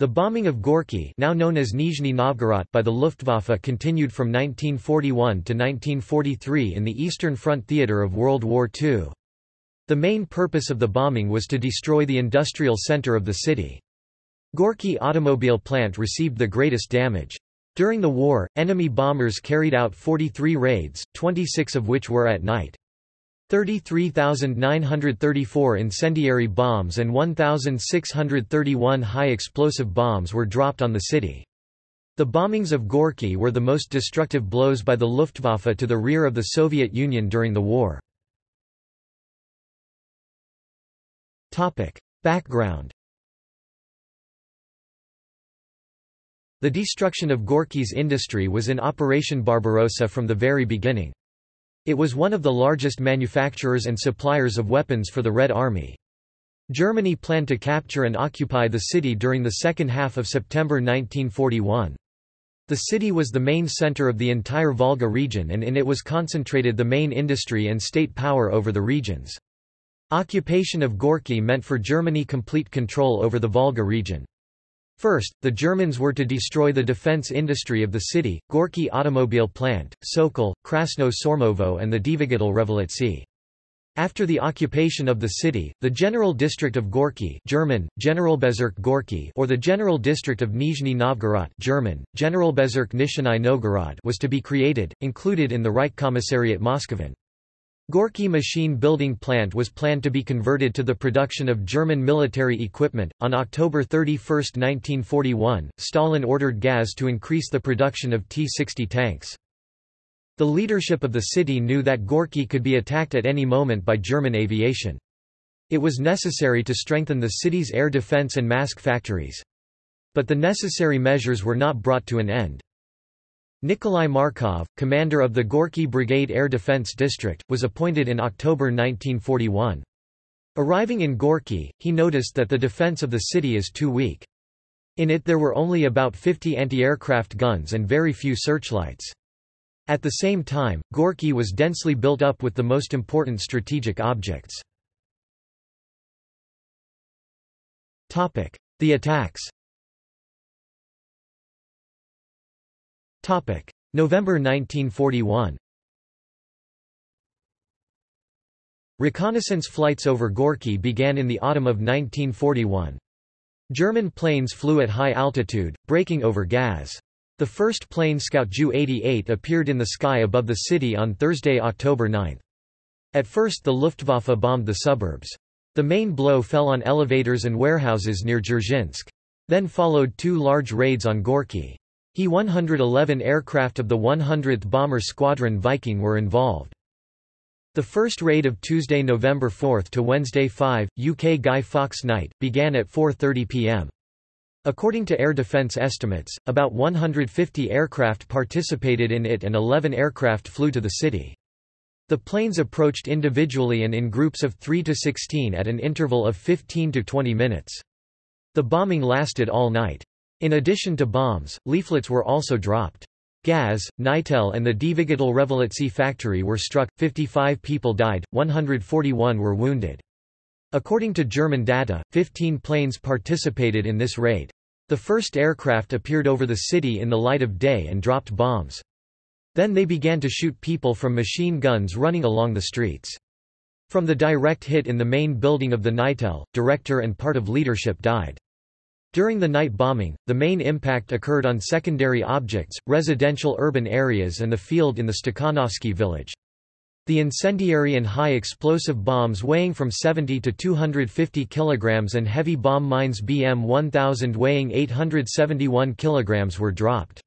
The bombing of Gorky, now known as Nizhny Novgorod, by the Luftwaffe continued from 1941 to 1943 in the Eastern Front theater of World War II. The main purpose of the bombing was to destroy the industrial center of the city. Gorky Automobile Plant received the greatest damage. During the war, enemy bombers carried out 43 raids, 26 of which were at night. 33,934 incendiary bombs and 1,631 high-explosive bombs were dropped on the city. The bombings of Gorky were the most destructive blows by the Luftwaffe to the rear of the Soviet Union during the war. Background. The destruction of Gorky's industry was in Operation Barbarossa from the very beginning. It was one of the largest manufacturers and suppliers of weapons for the Red Army. Germany planned to capture and occupy the city during the second half of September 1941. The city was the main center of the entire Volga region, and in it was concentrated the main industry and state power over the regions. Occupation of Gorky meant for Germany complete control over the Volga region. First, the Germans were to destroy the defense industry of the city, Gorky Automobile Plant, Sokol, Krasno Sormovo and the Dvigatel Revolyutsii. After the occupation of the city, the General District of Gorky (German: Generalbezirk Gorky) or the General District of Nizhny Novgorod (German: Generalbezirk Nizhny Novgorod) was to be created, included in the Reich Commissariat Moscow. Gorky Machine Building Plant was planned to be converted to the production of German military equipment. On October 31, 1941, Stalin ordered GAZ to increase the production of T-60 tanks. The leadership of the city knew that Gorky could be attacked at any moment by German aviation. It was necessary to strengthen the city's air defense and mask factories. But the necessary measures were not brought to an end. Nikolai Markov, commander of the Gorky Brigade Air Defense District, was appointed in October 1941. Arriving in Gorky, he noticed that the defense of the city is too weak. In it there were only about 50 anti-aircraft guns and very few searchlights. At the same time, Gorky was densely built up with the most important strategic objects. The attacks. November 1941. Reconnaissance flights over Gorky began in the autumn of 1941. German planes flew at high altitude, breaking over GAZ. The first plane scout Ju-88 appeared in the sky above the city on Thursday, October 9. At first the Luftwaffe bombed the suburbs. The main blow fell on elevators and warehouses near Dzerzhinsk. Then followed two large raids on Gorky. He-111 aircraft of the 100th Bomber Squadron Viking were involved. The first raid of Tuesday, November 4 to Wednesday 5, UK Guy Fawkes night, began at 4:30 p.m. According to air defence estimates, about 150 aircraft participated in it and 11 aircraft flew to the city. The planes approached individually and in groups of 3 to 16 at an interval of 15 to 20 minutes. The bombing lasted all night. In addition to bombs, leaflets were also dropped. GAZ, Nitel and the Dvigatel Revolyutsii factory were struck, 55 people died, 141 were wounded. According to German data, 15 planes participated in this raid. The first aircraft appeared over the city in the light of day and dropped bombs. Then they began to shoot people from machine guns running along the streets. From the direct hit in the main building of the Nitel, director and part of leadership died. During the night bombing, the main impact occurred on secondary objects, residential urban areas and the field in the Stakhanovsky village. The incendiary and high-explosive bombs weighing from 70 to 250 kg and heavy bomb mines BM-1000 weighing 871 kg were dropped.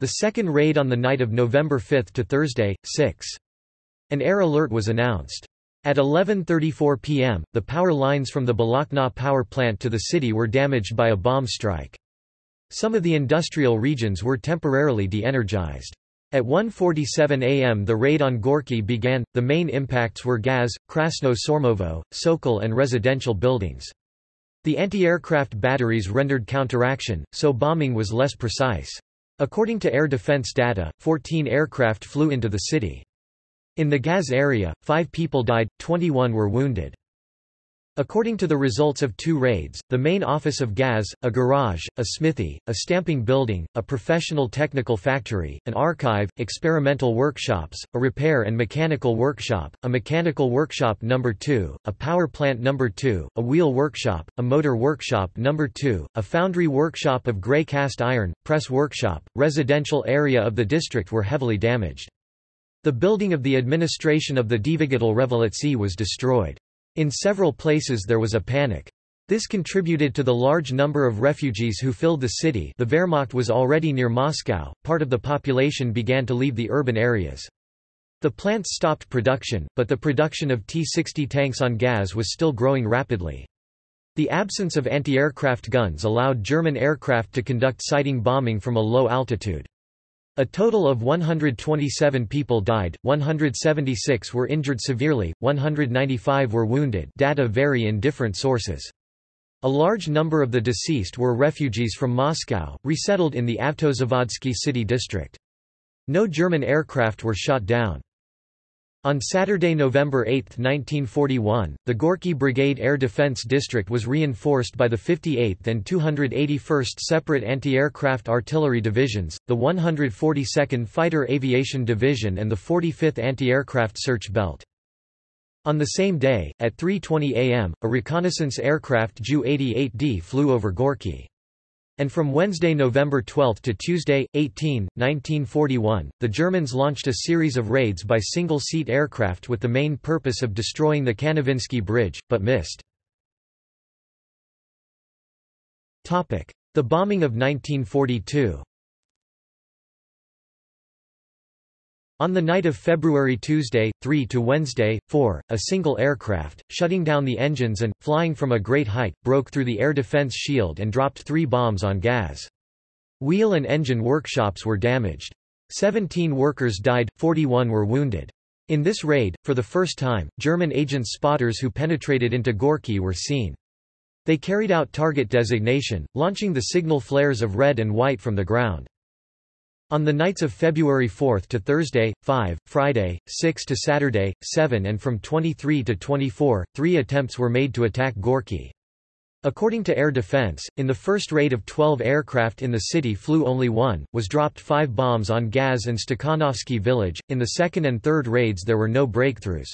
The second raid on the night of November 5 to Thursday, 6. An air alert was announced. At 11:34 p.m., the power lines from the Balakhna power plant to the city were damaged by a bomb strike. Some of the industrial regions were temporarily de-energized. At 1:47 a.m. the raid on Gorky began. The main impacts were GAZ, Krasno Sormovo, Sokol and residential buildings. The anti-aircraft batteries rendered counteraction, so bombing was less precise. According to air defense data, 14 aircraft flew into the city. In the GAZ area, 5 people died, 21 were wounded. According to the results of two raids, the main office of GAZ, a garage, a smithy, a stamping building, a professional technical factory, an archive, experimental workshops, a repair and mechanical workshop, a mechanical workshop No. 2, a power plant No. 2, a wheel workshop, a motor workshop No. 2, a foundry workshop of grey cast iron, press workshop, residential area of the district were heavily damaged. The building of the administration of the Dvigatel Revolyutsii was destroyed. In several places there was a panic. This contributed to the large number of refugees who filled the city. The Wehrmacht was already near Moscow, part of the population began to leave the urban areas. The plant stopped production, but the production of T-60 tanks on gas was still growing rapidly. The absence of anti-aircraft guns allowed German aircraft to conduct sighting bombing from a low altitude. A total of 127 people died, 176 were injured severely, 195 were wounded. Data vary in different sources. A large number of the deceased were refugees from Moscow, resettled in the Avtozavodsky city district. No German aircraft were shot down. On Saturday, November 8, 1941, the Gorky Brigade Air Defense District was reinforced by the 58th and 281st Separate Anti-Aircraft Artillery Divisions, the 142nd Fighter Aviation Division and the 45th Anti-Aircraft Search Belt. On the same day, at 3:20 a.m., a reconnaissance aircraft Ju-88D flew over Gorky. And from Wednesday, November 12 to Tuesday, 18, 1941, the Germans launched a series of raids by single-seat aircraft with the main purpose of destroying the Kanavinsky Bridge, but missed. The bombing of 1942. On the night of February Tuesday, 3 to Wednesday, 4, a single aircraft, shutting down the engines and, flying from a great height, broke through the air defense shield and dropped 3 bombs on GAZ. Wheel and engine workshops were damaged. 17 workers died, 41 were wounded. In this raid, for the first time, German agent spotters who penetrated into Gorky were seen. They carried out target designation, launching the signal flares of red and white from the ground. On the nights of February 4 to Thursday, 5, Friday, 6 to Saturday, 7 and from 23 to 24, 3 attempts were made to attack Gorky. According to air defense, in the first raid of 12 aircraft in the city flew only one, was dropped 5 bombs on Gaz and Stakhanovsky village, in the second and third raids there were no breakthroughs.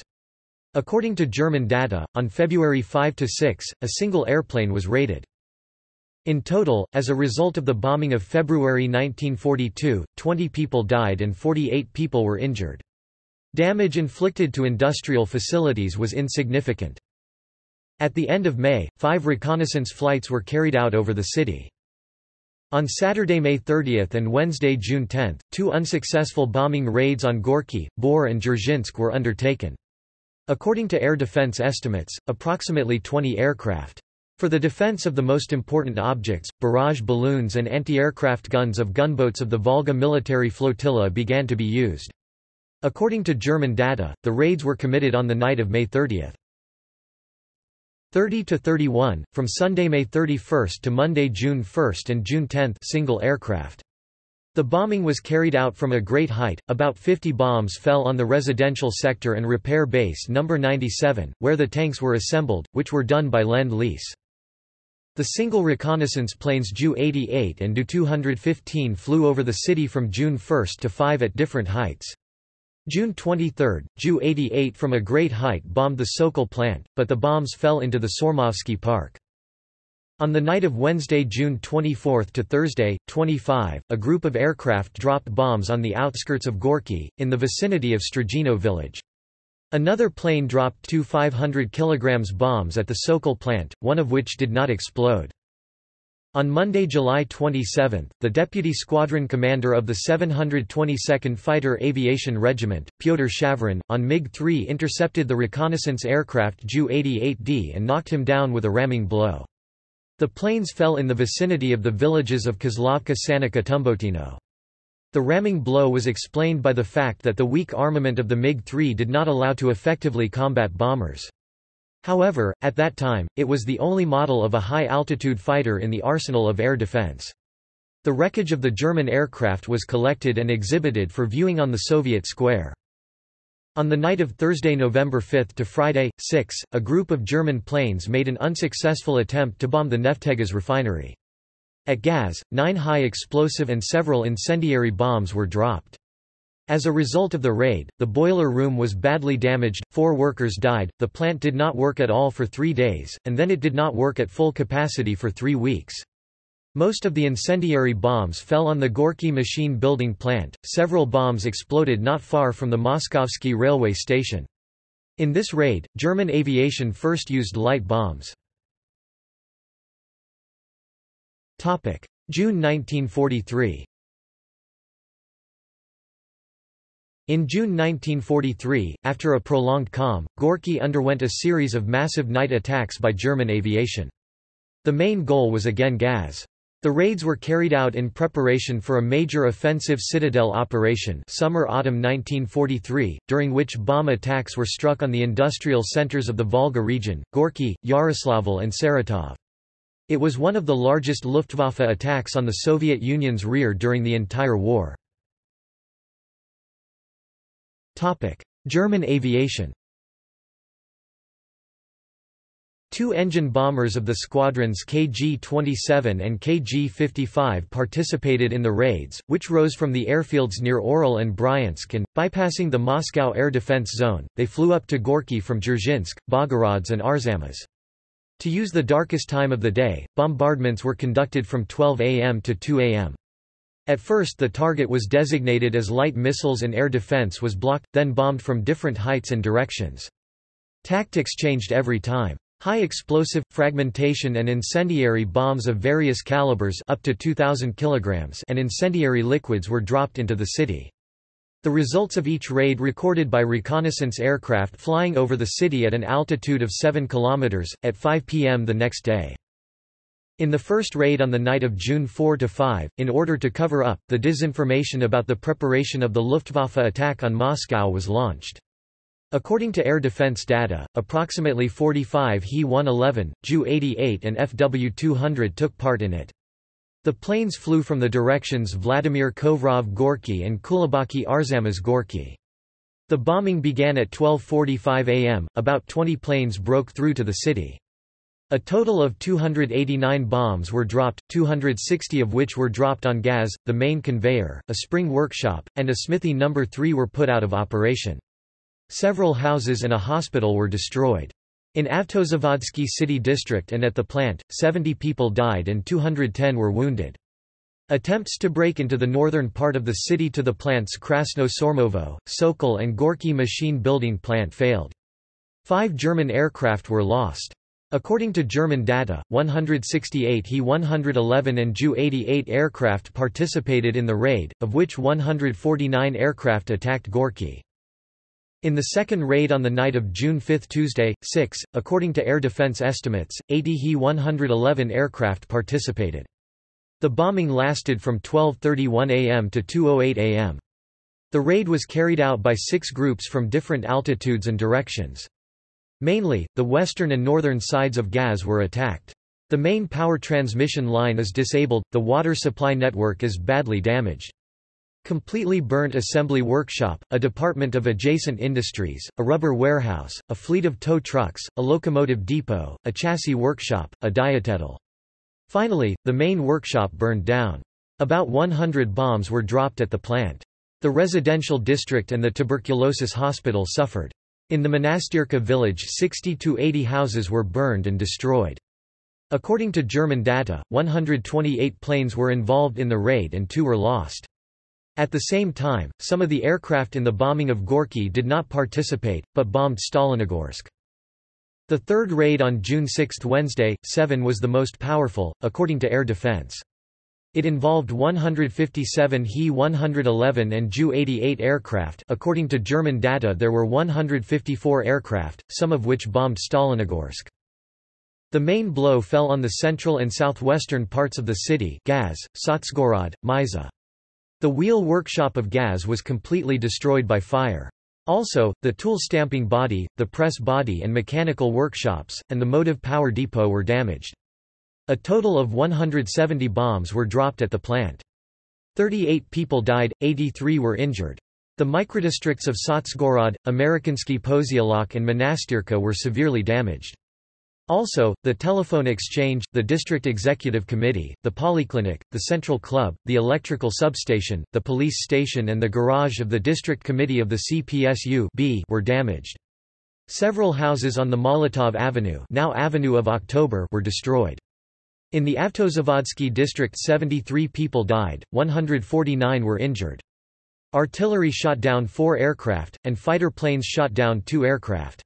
According to German data, on February 5 to 6, a single airplane was raided. In total, as a result of the bombing of February 1942, 20 people died and 48 people were injured. Damage inflicted to industrial facilities was insignificant. At the end of May, 5 reconnaissance flights were carried out over the city. On Saturday, May 30 and Wednesday, June 10, 2 unsuccessful bombing raids on Gorky, Bor and Dzerzhinsk were undertaken. According to air defense estimates, approximately 20 aircraft. For the defense of the most important objects, barrage balloons and anti-aircraft guns of gunboats of the Volga military flotilla began to be used. According to German data, the raids were committed on the night of May 30. 30 to 31, from Sunday May 31 to Monday June 1 and June 10, single aircraft. The bombing was carried out from a great height, about 50 bombs fell on the residential sector and repair base No. 97, where the tanks were assembled, which were done by Lend-Lease. The single reconnaissance planes Ju-88 and Du-215 flew over the city from June 1 to 5 at different heights. June 23, Ju-88 from a great height bombed the Sokol plant, but the bombs fell into the Sormovsky Park. On the night of Wednesday, June 24 to Thursday, 25, a group of aircraft dropped bombs on the outskirts of Gorky, in the vicinity of Strigino village. Another plane dropped 2 500 kg bombs at the Sokol plant, one of which did not explode. On Monday, July 27, the deputy squadron commander of the 722nd Fighter Aviation Regiment, Pyotr Shavrin, on MiG-3 intercepted the reconnaissance aircraft Ju-88D and knocked him down with a ramming blow. The planes fell in the vicinity of the villages of Kozlovka, Sanica, Tumbotino. The ramming blow was explained by the fact that the weak armament of the MiG-3 did not allow to effectively combat bombers. However, at that time, it was the only model of a high-altitude fighter in the arsenal of air defense. The wreckage of the German aircraft was collected and exhibited for viewing on the Soviet square. On the night of Thursday, November 5 to Friday, 6, a group of German planes made an unsuccessful attempt to bomb the Neftegas refinery. At Gaz, 9 high explosive and several incendiary bombs were dropped. As a result of the raid, the boiler room was badly damaged, 4 workers died, the plant did not work at all for 3 days, and then it did not work at full capacity for 3 weeks. Most of the incendiary bombs fell on the Gorky machine building plant, several bombs exploded not far from the Moskovsky railway station. In this raid, German aviation first used light bombs. June 1943. In June 1943, after a prolonged calm, Gorky underwent a series of massive night attacks by German aviation. The main goal was again Gaz. The raids were carried out in preparation for a major offensive citadel operation summer-autumn 1943, during which bomb attacks were struck on the industrial centers of the Volga region, Gorky, Yaroslavl and Saratov. It was one of the largest Luftwaffe attacks on the Soviet Union's rear during the entire war. German aviation. Two engine bombers of the squadrons KG-27 and KG-55 participated in the raids, which rose from the airfields near Orel and Bryansk and, bypassing the Moscow air defense zone, they flew up to Gorky from Dzerzhinsk, Bogorodsk and Arzamas. To use the darkest time of the day, bombardments were conducted from 12 a.m. to 2 a.m. At first the target was designated as light missiles and air defense was blocked, then bombed from different heights and directions. Tactics changed every time. High explosive, fragmentation and incendiary bombs of various calibers up to 2,000 kilograms and incendiary liquids were dropped into the city. The results of each raid recorded by reconnaissance aircraft flying over the city at an altitude of 7 kilometers, at 5 p.m. the next day. In the first raid on the night of June 4–5, in order to cover up, the disinformation about the preparation of the Luftwaffe attack on Moscow was launched. According to air defense data, approximately 45 He-111, Ju-88 and FW 200 took part in it. The planes flew from the directions Vladimir Kovrov Gorky and Kulabaki Arzamas Gorky. The bombing began at 12:45 a.m., about 20 planes broke through to the city. A total of 289 bombs were dropped, 260 of which were dropped on Gaz, the main conveyor, a spring workshop, and a smithy No. 3 were put out of operation. Several houses and a hospital were destroyed. In Avtozavodsky city district and at the plant, 70 people died and 210 were wounded. Attempts to break into the northern part of the city to the plants Krasno Sormovo, Sokol and Gorky machine building plant failed. 5 German aircraft were lost. According to German data, 168 He-111 and Ju-88 aircraft participated in the raid, of which 149 aircraft attacked Gorky. In the second raid on the night of June 5 Tuesday, 6, according to air defense estimates, 80 He-111 aircraft participated. The bombing lasted from 12:31 a.m. to 2:08 a.m. The raid was carried out by 6 groups from different altitudes and directions. Mainly, the western and northern sides of Gaz were attacked. The main power transmission line is disabled, the water supply network is badly damaged. Completely burnt assembly workshop, a department of adjacent industries, a rubber warehouse, a fleet of tow trucks, a locomotive depot, a chassis workshop, a dietetal. Finally, the main workshop burned down. About 100 bombs were dropped at the plant. The residential district and the tuberculosis hospital suffered. In the Monastyrka village 60 to 80 houses were burned and destroyed. According to German data, 128 planes were involved in the raid and 2 were lost. At the same time, some of the aircraft in the bombing of Gorky did not participate, but bombed Stalinogorsk. The third raid on June 6 Wednesday, 7 was the most powerful, according to air defense. It involved 157 He-111 and Ju-88 aircraft. According to German data there were 154 aircraft, some of which bombed Stalinogorsk. The main blow fell on the central and southwestern parts of the city Gaz, Sotsgorod, Myza. The wheel workshop of Gaz was completely destroyed by fire. Also, the tool stamping body, the press body and mechanical workshops, and the motive power depot were damaged. A total of 170 bombs were dropped at the plant. 38 people died, 83 were injured. The microdistricts of Sotsgorod, Amerikansky Posyolok and Monastyrka were severely damaged. Also, the telephone exchange, the district executive committee, the polyclinic, the central club, the electrical substation, the police station and the garage of the district committee of the CPSU-B were damaged. Several houses on the Molotov Avenue, now Avenue of October, were destroyed. In the Avtozavodsky district 73 people died, 149 were injured. Artillery shot down 4 aircraft, and fighter planes shot down 2 aircraft.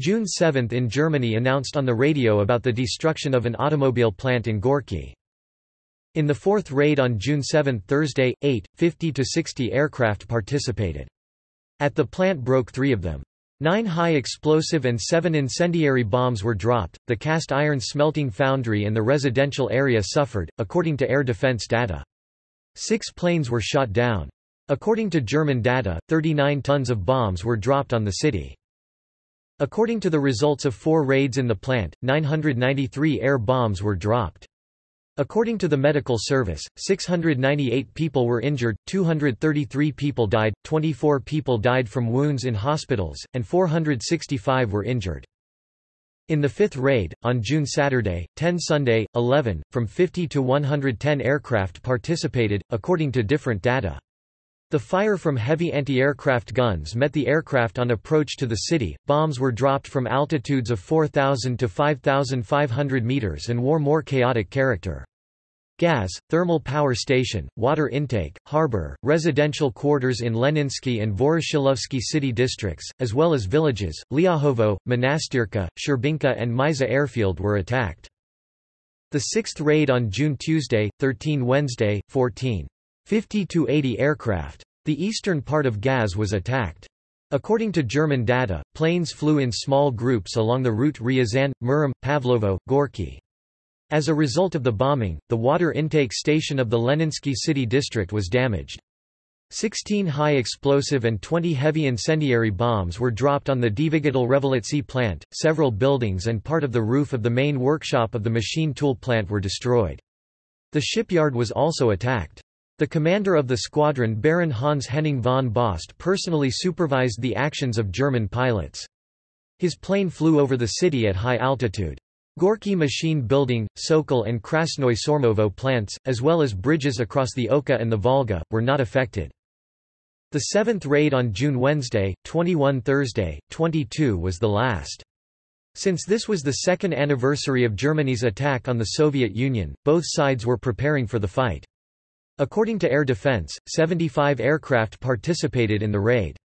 June 7 in Germany announced on the radio about the destruction of an automobile plant in Gorky. In the fourth raid on June 7 Thursday, 8:50 to 60 aircraft participated. At the plant broke 3 of them. 9 high-explosive and 7 incendiary bombs were dropped, the cast-iron smelting foundry and the residential area suffered, according to air defense data. 6 planes were shot down. According to German data, 39 tons of bombs were dropped on the city. According to the results of 4 raids in the plant, 993 air bombs were dropped. According to the medical service, 698 people were injured, 233 people died, 24 people died from wounds in hospitals, and 465 were injured. In the fifth raid, on June Saturday, 10 Sunday, 11, from 50 to 110 aircraft participated, according to different data. The fire from heavy anti-aircraft guns met the aircraft on approach to the city, bombs were dropped from altitudes of 4,000 to 5,500 meters and wore more chaotic character. Gas, thermal power station, water intake, harbor, residential quarters in Leninsky and Voroshilovsky city districts, as well as villages, Liahovo, Monastyrka, Shcherbinka and Myza airfield were attacked. The sixth raid on June Tuesday, 13 Wednesday, 14. 50 to 80 aircraft. The eastern part of Gaz was attacked. According to German data, planes flew in small groups along the route Ryazan, Murom, Pavlovo, Gorky. As a result of the bombing, the water intake station of the Leninsky city district was damaged. 16 high-explosive and 20 heavy incendiary bombs were dropped on the Dvigatel Revolyutsii plant, several buildings and part of the roof of the main workshop of the machine tool plant were destroyed. The shipyard was also attacked. The commander of the squadron Baron Hans Henning von Boust personally supervised the actions of German pilots. His plane flew over the city at high altitude. Gorky Machine Building, Sokol and Krasno Sormovo plants, as well as bridges across the Oka and the Volga, were not affected. The seventh raid on June Wednesday, 21 Thursday, 22 was the last. Since this was the second anniversary of Germany's attack on the Soviet Union, both sides were preparing for the fight. According to air defense, 75 aircraft participated in the raid.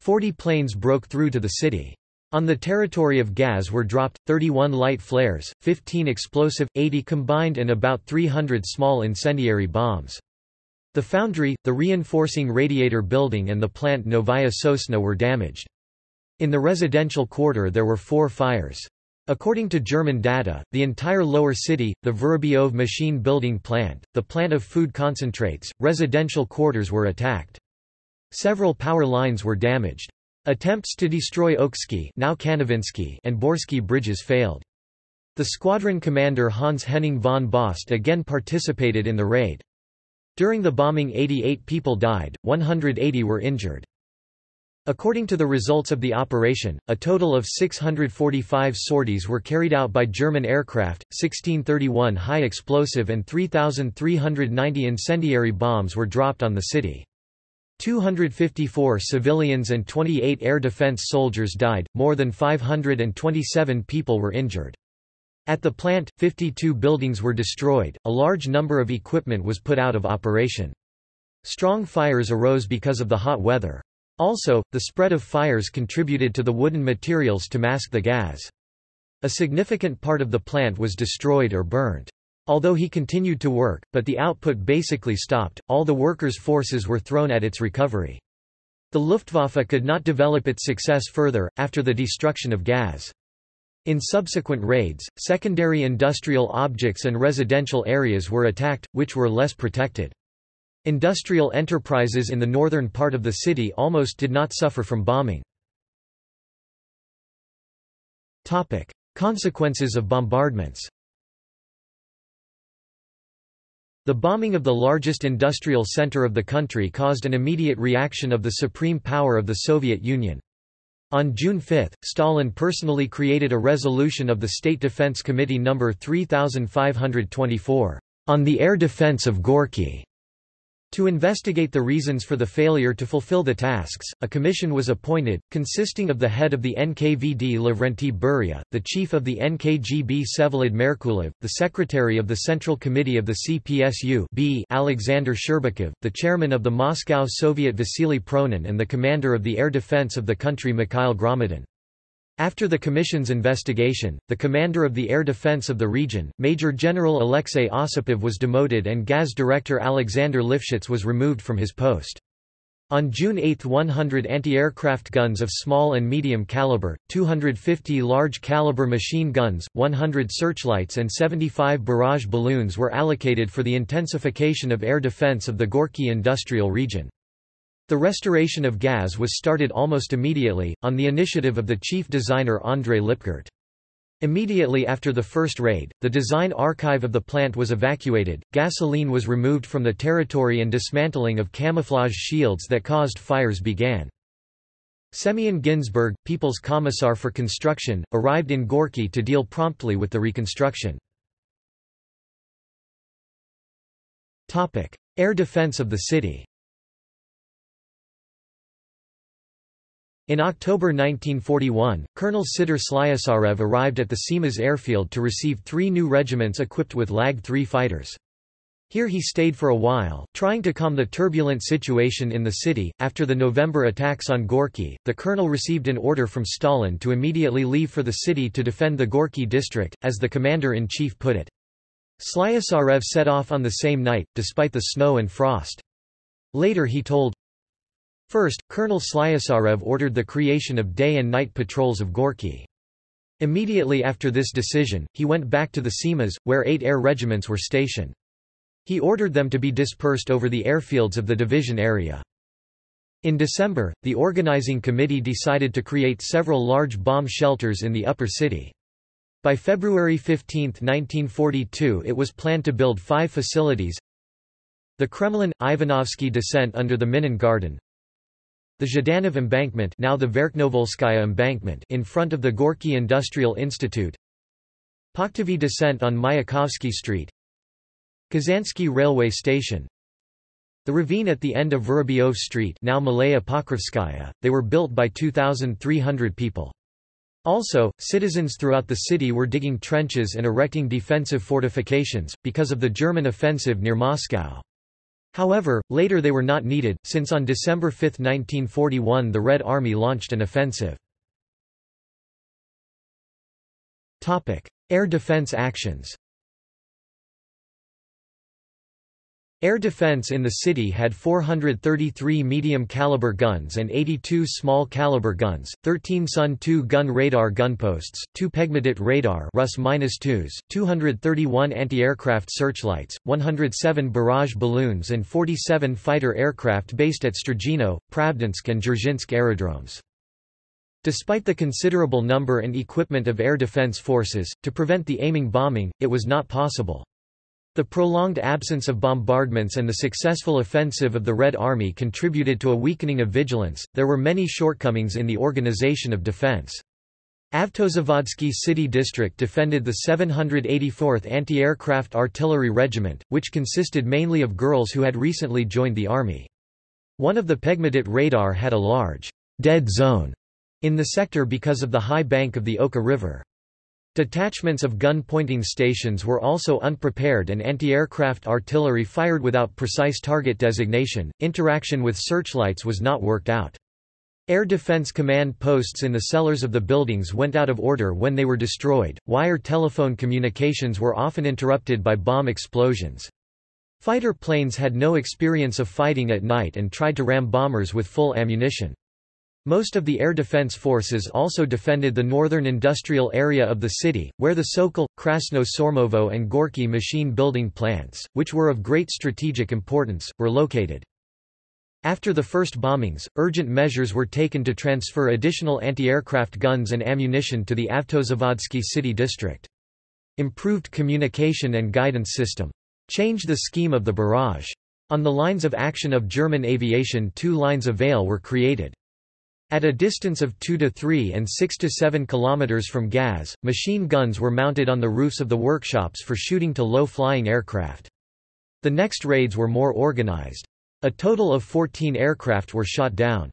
40 planes broke through to the city. On the territory of Gaz were dropped, 31 light flares, 15 explosive, 80 combined and about 300 small incendiary bombs. The foundry, the reinforcing radiator building and the plant Novaya Sosna were damaged. In the residential quarter there were 4 fires. According to German data, the entire lower city, the Vorobyov machine building plant, the plant of food concentrates, residential quarters were attacked. Several power lines were damaged. Attempts to destroy Oksky, now Kanavinsky, and Borsky bridges failed. The squadron commander Hans Henning von Boust again participated in the raid. During the bombing 88 people died, 180 were injured. According to the results of the operation, a total of 645 sorties were carried out by German aircraft, 1631 high-explosive and 3,390 incendiary bombs were dropped on the city. 254 civilians and 28 air defense soldiers died, more than 527 people were injured. At the plant, 52 buildings were destroyed, a large number of equipment was put out of operation. Strong fires arose because of the hot weather. Also, the spread of fires contributed to the wooden materials to mask the gas. A significant part of the plant was destroyed or burned. Although he continued to work, but the output basically stopped, all the workers' forces were thrown at its recovery. The Luftwaffe could not develop its success further, after the destruction of gas. In subsequent raids, secondary industrial objects and residential areas were attacked, which were less protected. Industrial enterprises in the northern part of the city almost did not suffer from bombing. Topic: Consequences of bombardments. The bombing of the largest industrial center of the country caused an immediate reaction of the supreme power of the Soviet Union. On June 5, Stalin personally created a resolution of the State Defense Committee No. 3524, on the air defense of Gorky. To investigate the reasons for the failure to fulfill the tasks, a commission was appointed, consisting of the head of the NKVD Lavrenti Beria, the chief of the NKGB Sevalid Merkulov, the secretary of the Central Committee of the CPSU B Alexander Sherbakov, the chairman of the Moscow Soviet Vasily Pronin, and the commander of the air defense of the country Mikhail Gromydan. After the commission's investigation, the commander of the air defense of the region, Major General Alexei Osipov, was demoted and GAZ director Alexander Lifshitz was removed from his post. On June 8, 100 anti-aircraft guns of small and medium caliber, 250 large caliber machine guns, 100 searchlights and 75 barrage balloons were allocated for the intensification of air defense of the Gorky industrial region. The restoration of GAZ was started almost immediately, on the initiative of the chief designer Andrei Lipkart. Immediately after the first raid, the design archive of the plant was evacuated, gasoline was removed from the territory and dismantling of camouflage shields that caused fires began. Semyon Ginzburg, People's Commissar for Construction, arrived in Gorky to deal promptly with the reconstruction. Air defense of the city. In October 1941, Colonel Sidor Slyusarev arrived at the Seimas airfield to receive 3 new regiments equipped with Lag-3 fighters. Here he stayed for a while, trying to calm the turbulent situation in the city. After the November attacks on Gorky, the colonel received an order from Stalin to immediately leave for the city to defend the Gorky district, as the commander-in-chief put it. Slyusarev set off on the same night, despite the snow and frost. Later he told, "First, Colonel Slyusarev ordered the creation of day and night patrols of Gorky." Immediately after this decision, he went back to the Seimas, where 8 air regiments were stationed. He ordered them to be dispersed over the airfields of the division area. In December, the organizing committee decided to create several large bomb shelters in the upper city. By February 15, 1942, it was planned to build 5 facilities: the Kremlin, Ivanovsky descent under the Minin Garden, the Zhdanov embankment, now the Verkhnovolskaya embankment, in front of the Gorky Industrial Institute, Pakhtovy descent on Mayakovsky Street, Kazansky railway station, the ravine at the end of Vorobyov Street, now Malaya Pokrovskaya. They were built by 2,300 people. Also, citizens throughout the city were digging trenches and erecting defensive fortifications because of the German offensive near Moscow. However, later they were not needed, since on December 5, 1941, the Red Army launched an offensive. Air defense actions. Air defense in the city had 433 medium-caliber guns and 82 small-caliber guns, 13 Sun-2 gun radar gunposts, 2 Pegmatite radar Rus-2s, 231 anti-aircraft searchlights, 107 barrage balloons and 47 fighter aircraft based at Strigino, Pravdansk and Dzerzhinsk aerodromes. Despite the considerable number and equipment of air defense forces, to prevent the aiming bombing, it was not possible. The prolonged absence of bombardments and the successful offensive of the Red Army contributed to a weakening of vigilance. There were many shortcomings in the organization of defense. Avtozavodsky City District defended the 784th Anti-Aircraft Artillery Regiment, which consisted mainly of girls who had recently joined the army. One of the Pegmatite radar had a large dead zone in the sector because of the high bank of the Oka River. Detachments of gun-pointing stations were also unprepared, and anti-aircraft artillery fired without precise target designation. Interaction with searchlights was not worked out. Air defense command posts in the cellars of the buildings went out of order when they were destroyed. Wire telephone communications were often interrupted by bomb explosions. Fighter planes had no experience of fighting at night and tried to ram bombers with full ammunition. Most of the air defense forces also defended the northern industrial area of the city, where the Sokol, Krasno Sormovo and Gorky machine building plants, which were of great strategic importance, were located. After the first bombings, urgent measures were taken to transfer additional anti-aircraft guns and ammunition to the Avtozavodsky city district. Improved communication and guidance system changed the scheme of the barrage. On the lines of action of German aviation, two lines of veil were created. At a distance of 2 to 3 and 6 to 7 kilometers from Gaz, machine guns were mounted on the roofs of the workshops for shooting to low-flying aircraft. The next raids were more organized. A total of 14 aircraft were shot down.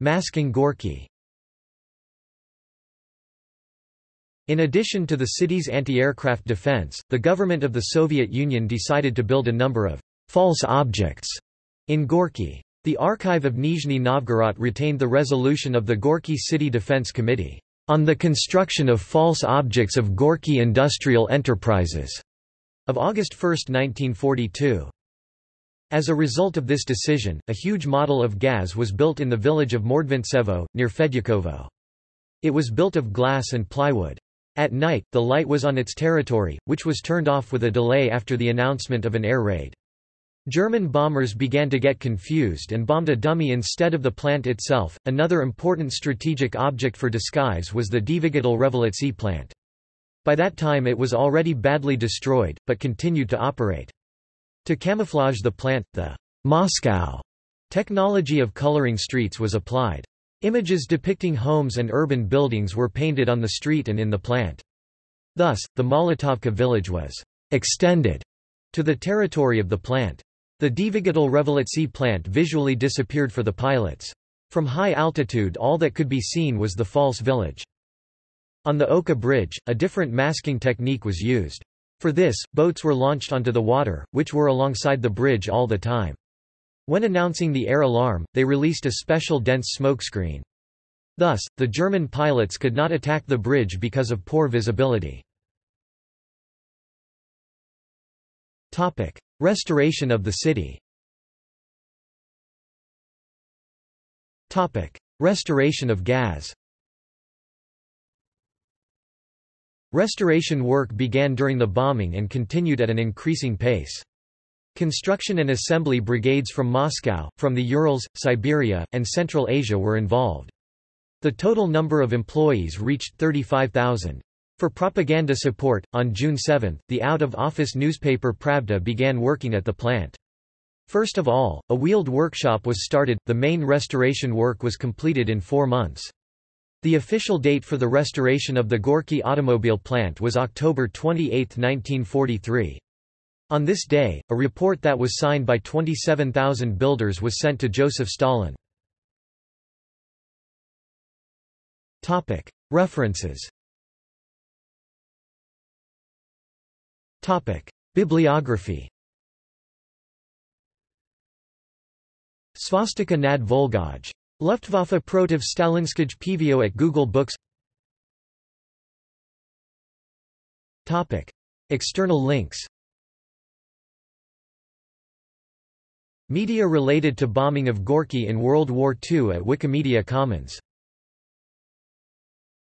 Masking Gorky. In addition to the city's anti-aircraft defense, the government of the Soviet Union decided to build a number of false objects in Gorky. The archive of Nizhny Novgorod retained the resolution of the Gorky City Defense Committee on the construction of false objects of Gorky industrial enterprises of August 1, 1942. As a result of this decision, a huge model of Gaz was built in the village of Mordvintsevo, near Fedyakovo. It was built of glass and plywood. At night, the light was on its territory, which was turned off with a delay after the announcement of an air raid. German bombers began to get confused and bombed a dummy instead of the plant itself. Another important strategic object for disguise was the Dvigatel Revolyutsii plant. By that time it was already badly destroyed, but continued to operate. To camouflage the plant, the Moscow technology of coloring streets was applied. Images depicting homes and urban buildings were painted on the street and in the plant. Thus, the Molotovka village was extended to the territory of the plant. The Dvigatel Revolyutsii plant visually disappeared for the pilots. From high altitude all that could be seen was the false village. On the Oka Bridge, a different masking technique was used. For this, boats were launched onto the water, which were alongside the bridge all the time. When announcing the air alarm, they released a special dense smokescreen. Thus, the German pilots could not attack the bridge because of poor visibility. Restoration of the city. Restoration of Gaz. Restoration work began during the bombing and continued at an increasing pace. Construction and assembly brigades from Moscow, from the Urals, Siberia, and Central Asia were involved. The total number of employees reached 35,000. For propaganda support, on June 7, the out-of-office newspaper Pravda began working at the plant. First of all, a wheeled workshop was started. The main restoration work was completed in 4 months. The official date for the restoration of the Gorky Automobile Plant was October 28, 1943. On this day, a report that was signed by 27,000 builders was sent to Joseph Stalin. References. Bibliography. Svastika nad Volgoj. Luftwaffe protiv Stalinskij PVO at Google Books. External links. Media related to bombing of Gorky in World War II at Wikimedia Commons.